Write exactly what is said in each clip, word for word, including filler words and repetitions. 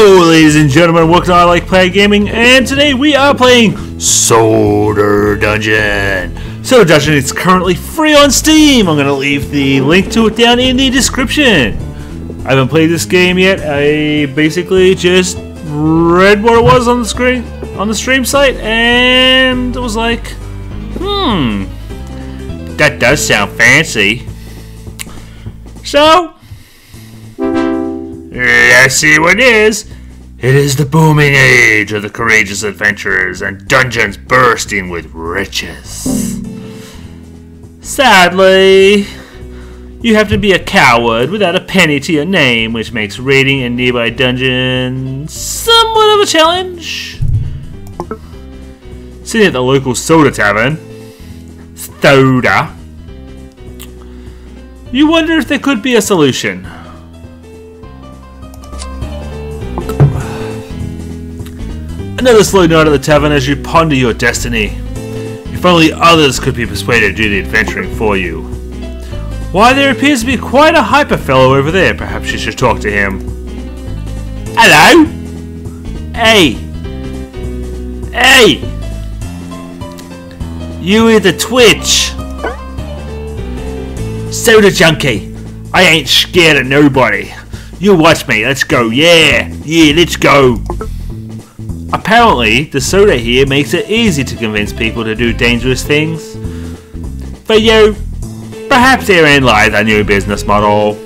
Hello, ladies and gentlemen, welcome to I Like Play Gaming, and today we are playing Soda Dungeon. Soda Dungeon is currently free on Steam. I'm going to leave the link to it down in the description. I haven't played this game yet. I basically just read what it was on the screen, on the stream site, and it was like, hmm, that does sound fancy. So let's see what it is. It is the booming age of the courageous adventurers and dungeons bursting with riches. Sadly, you have to be a coward without a penny to your name, which makes raiding a nearby dungeon somewhat of a challenge. Sitting at the local soda tavern, Soda, you wonder if there could be a solution. Another slow night at the tavern as you ponder your destiny. If only others could be persuaded to do the adventuring for you. Why, there appears to be quite a hyper fellow over there. Perhaps you should talk to him. Hello? Hey. Hey! You with the twitch. Soda junkie. I ain't scared of nobody. You watch me. Let's go. Yeah. Yeah, let's go. Apparently, the soda here makes it easy to convince people to do dangerous things. But yo, perhaps therein lies a new business model.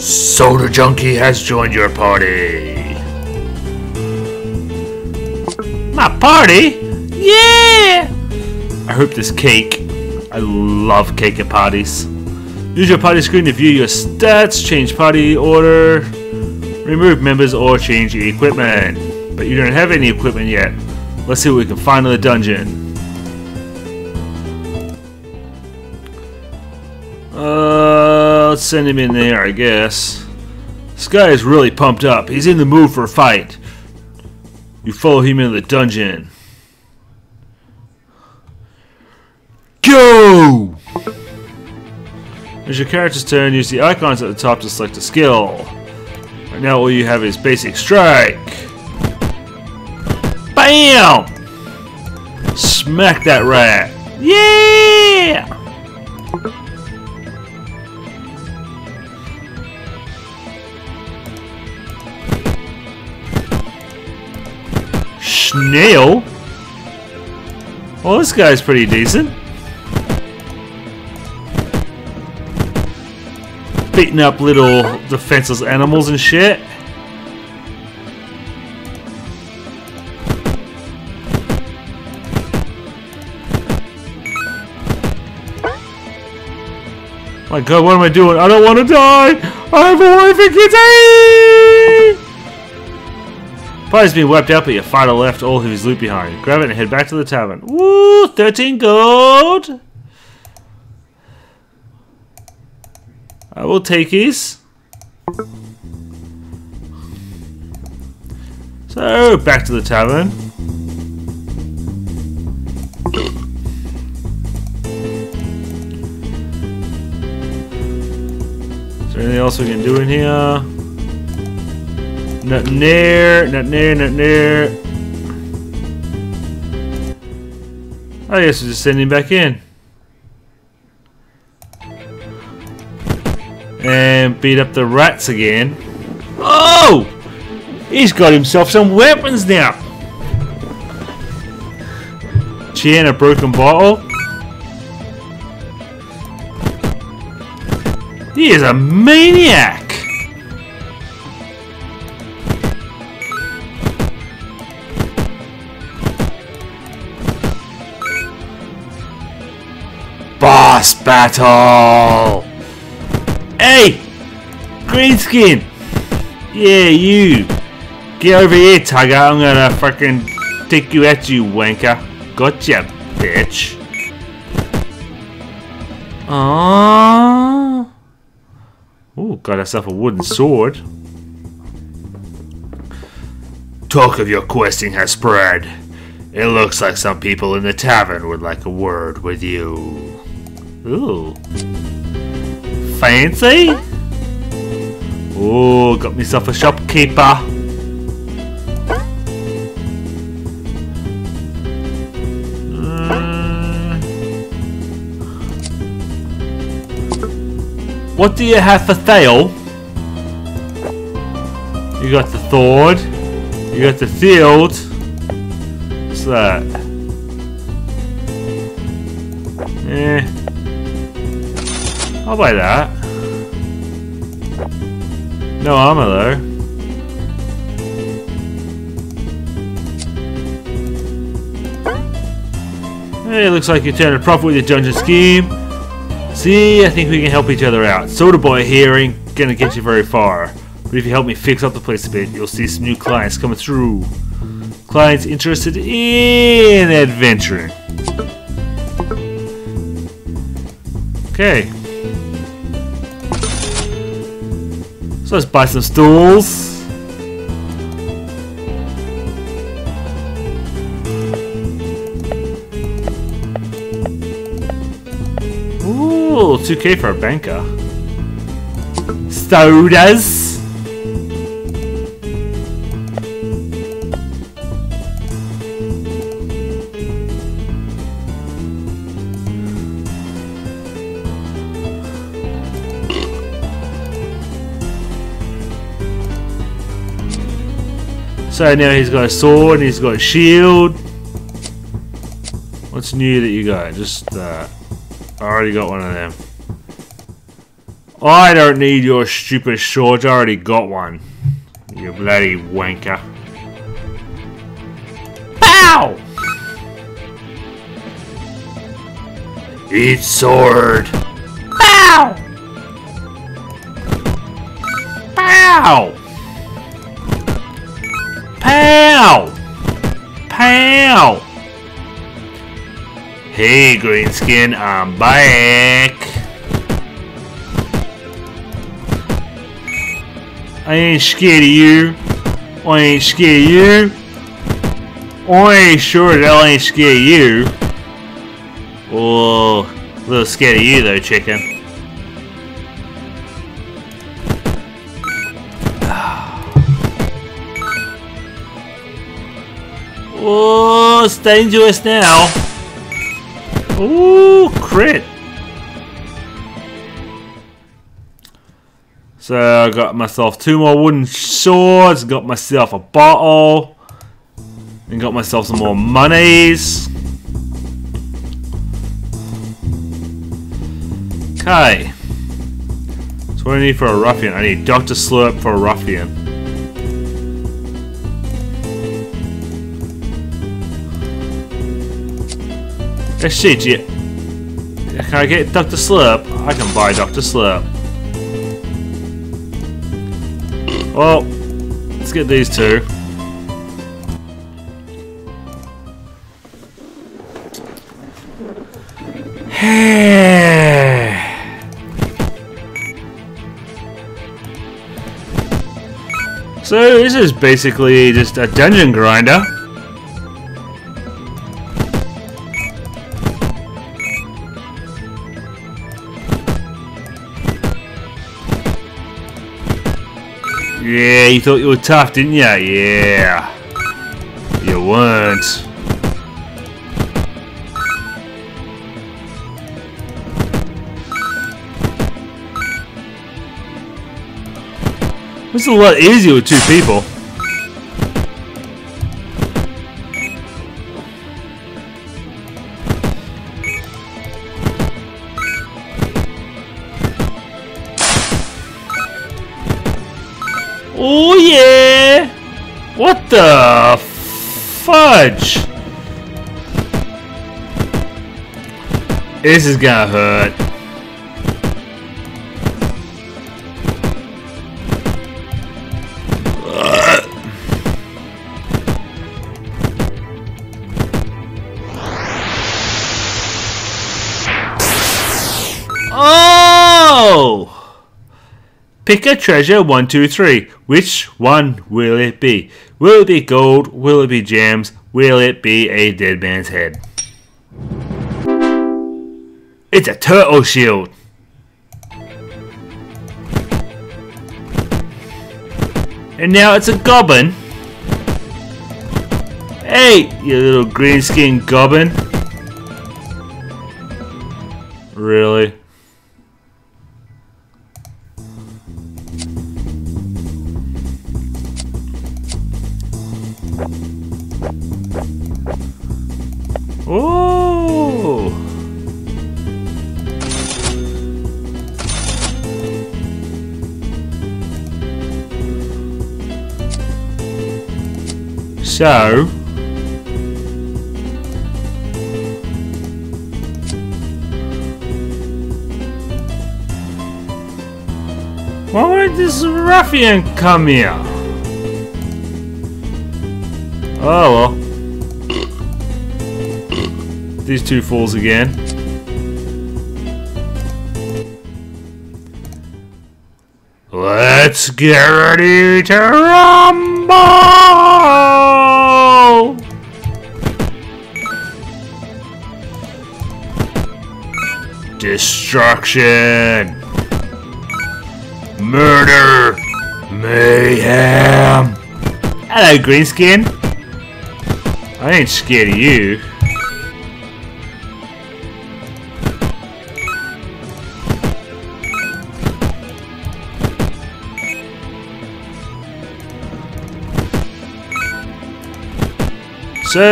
Soda Junkie has joined your party. My party? Yeah! I hope this cake. I love cake at parties. Use your party screen to view your stats, change party order, remove members, or change your equipment. But you don't have any equipment yet. Let's see what we can find in the dungeon. Uh, let's send him in there, I guess. This guy is really pumped up. He's in the mood for a fight. You follow him into the dungeon. Go! As your character's turn, use the icons at the top to select a skill. Now all you have is basic strike. Bam! Smack that rat. Yeah! Snail? Well, this guy's pretty decent. Beating up little defenseless animals and shit. My god, what am I doing? I don't want to die! I have a wife and kids! Party's been wiped out, but your fighter left all of his loot behind. Grab it and head back to the tavern. Woo! thirteen gold! I will take his. So, back to the tavern. Is there anything else we can do in here? Nothing there, nothing there, nothing there. I guess we'll just send him back in. And beat up the rats again. Oh! He's got himself some weapons now. Chair and a broken bottle. He is a maniac. Boss battle. Hey! Greenskin! Yeah, you! Get over here, Tugger. I'm gonna fucking take you at you, wanker. Gotcha, bitch. Aww. Ooh, got herself a wooden sword. Talk of your questing has spread. It looks like some people in the tavern would like a word with you. Ooh. Fancy? Oh, got myself a shopkeeper. Mm. What do you have for sale? You got the sword. You got the shield. What's that? Eh. I'll buy that. No armor though. Hey, looks like you turned a profit with your dungeon scheme. See, I think we can help each other out. Soda Boy here ain't gonna get you very far. But if you help me fix up the place a bit, you'll see some new clients coming through. Clients interested in adventuring. Okay. So let's buy some stools. Ooh, two K for a banker. Sodas. So now he's got a sword and he's got a shield. What's new that you got? Just uh I already got one of them. I don't need your stupid swords, I already got one. You bloody wanker. Pow! Eat sword. Pow! Pow! Pow! Pow! Hey, Greenskin, I'm back! I ain't scared of you. I ain't scared of you. I ain't sure that I ain't scared of you. Oh, a little scared of you though, chicken. Oh, it's dangerous now. Ooh, crit. So I got myself two more wooden swords, got myself a bottle, and got myself some more monies. Okay. So what do I need for a ruffian? I need Doctor Slurp for a ruffian. Let's see, can I get Doctor Slurp? I can buy Doctor Slurp. Well, let's get these two. So this is basically just a dungeon grinder. Yeah, you thought you were tough, didn't you? Yeah. You weren't. This is a lot easier with two people. Oh yeah! What the fudge? This is gonna hurt. Oh! Pick a treasure, one, two, three. Which one will it be? Will it be gold? Will it be gems? Will it be a dead man's head? It's a turtle shield. And now it's a goblin. Hey, you little green skinned goblin. Really? Ooh. So why would this ruffian come here? Oh well. These two fools again. Let's get ready to rumble! Destruction! Murder! Mayhem! Hello, Greenskin! I ain't scared of you. So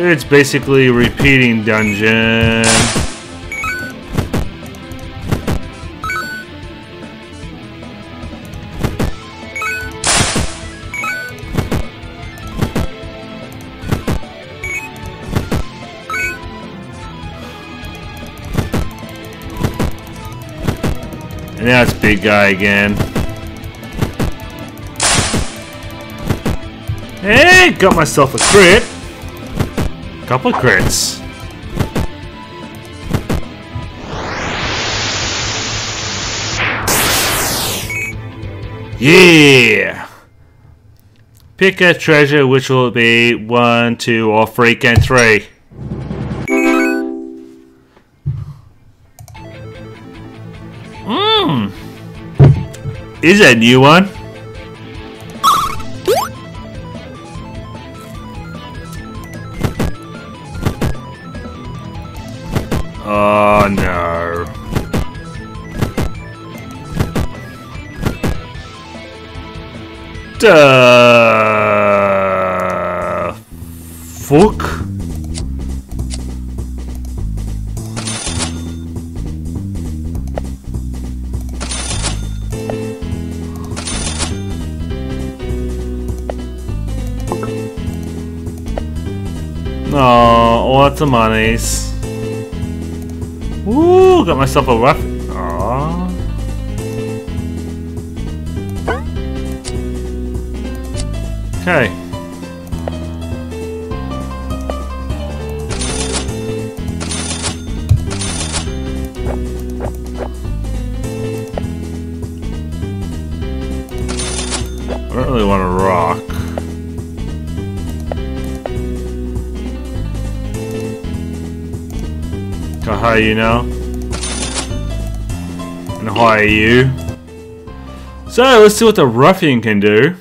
it's basically a repeating dungeon. And now it's big guy again. Hey, got myself a crit. Couple crits. Yeah! Pick a treasure, which will be one, two, or freaking three. Mmm! Is that a new one? Oh no. Duh. Fuck. Oh, lots of monies. Ooh, got myself a rough. Aww. Okay. I don't really want to rock. How high you now? And how are you? So let's see what the ruffian can do.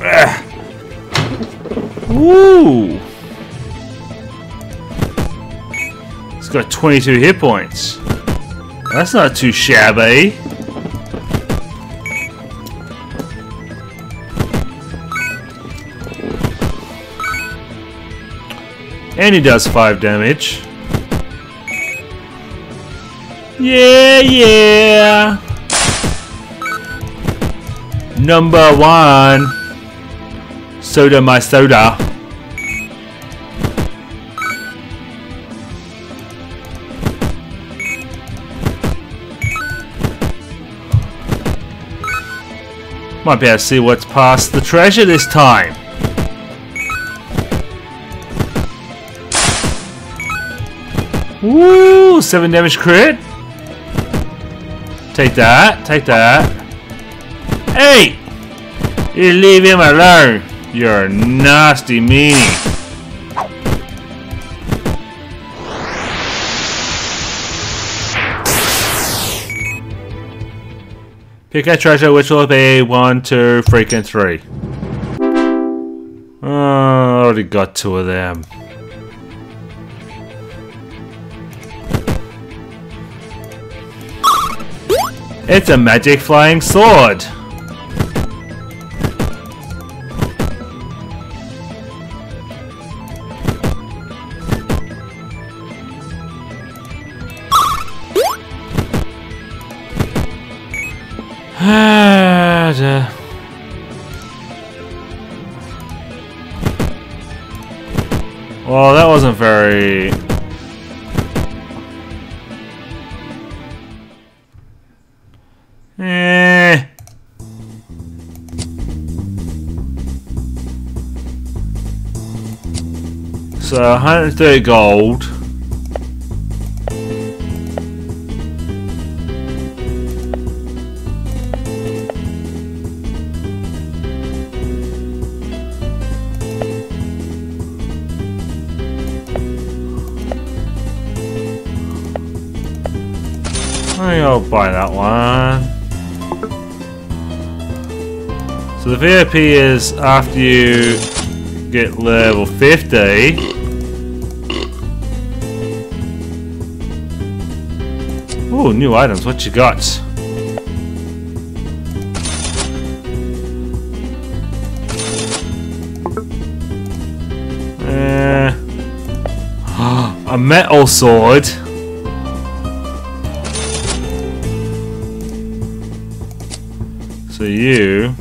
Ah. Woo! It's got twenty-two hit points. That's not too shabby. And he does five damage. Yeah, yeah. Number one. Soda, my soda. Might be able to see what's past the treasure this time. Woo! Seven damage crit. Take that. Take that. Hey! You leave him alone. You're a nasty meanie. Pick a treasure, which will be one, two, freaking three. Oh, I already got two of them. It's a magic flying sword! Well, that wasn't very... Eh. So, one hundred thirty gold. I'll buy that one. So the V I P is after you get level fifty. Ooh, new items, what you got? Uh, a metal sword. So you,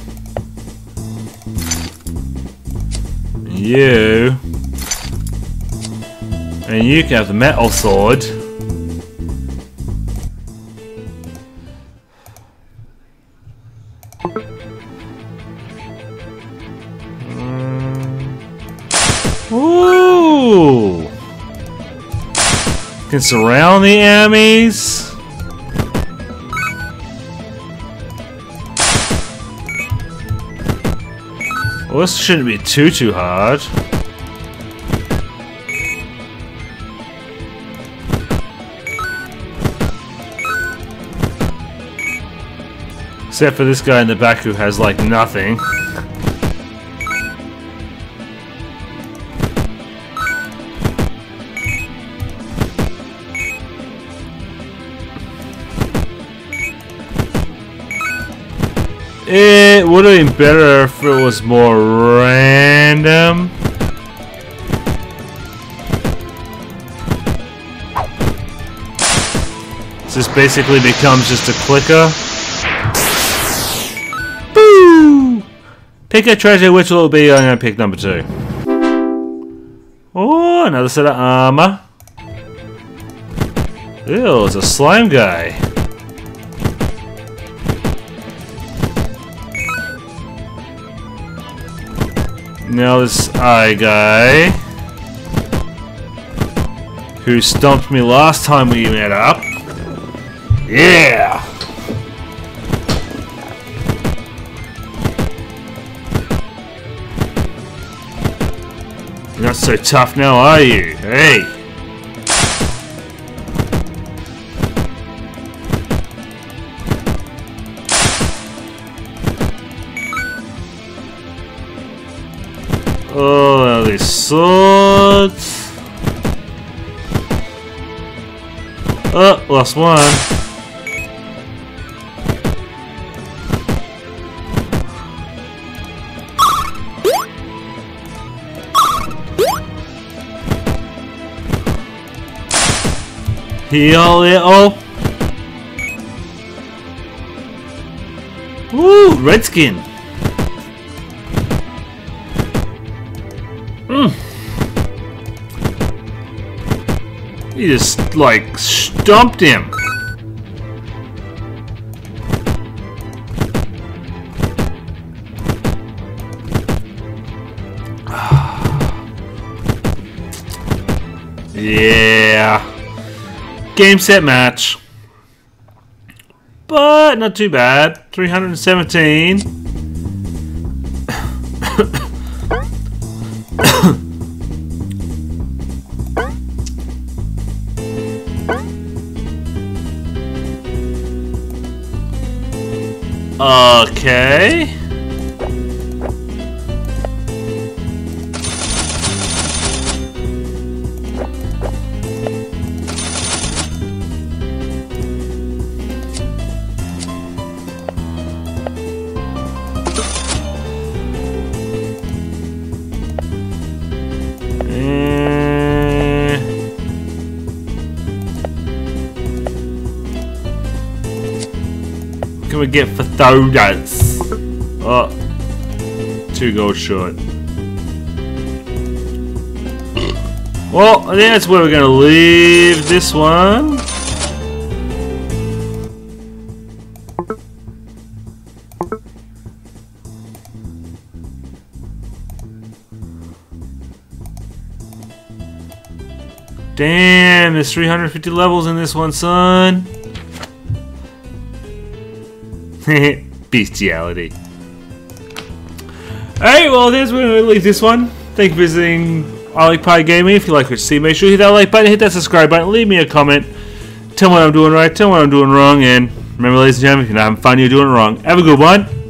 you, and you can have the metal sword. Um, ooh! You can surround the enemies. Well, this shouldn't be too, too hard. Except for this guy in the back who has, like, nothing. It would have been better if it was more random. This basically becomes just a clicker. Boo! Pick a treasure, which will be, I'm gonna pick number two. Oh, another set of armor. Ew, it's a slime guy. Now this eye guy, who stomped me last time we met up. Yeah! You're not so tough now, are you? Hey! Oh, these swords. Oh, lost one. Heal it all. Ooh, redskin. He just, like, stomped him. Yeah. Game, set, match. But not too bad. three hundred seventeen. Okay. We get for donuts. Oh, two goals short. Well, I think that's where we're gonna leave this one. Damn, there's three hundred fifty levels in this one, son. Bestiality. Alright, well, there's where we're gonna leave this one. Thank you for visiting I Like Pie Gaming. If you like what you see, make sure you hit that like button, hit that subscribe button, leave me a comment. Tell me what I'm doing right, tell me what I'm doing wrong, and remember, ladies and gentlemen, if you're not having fun, you're doing it wrong. Have a good one.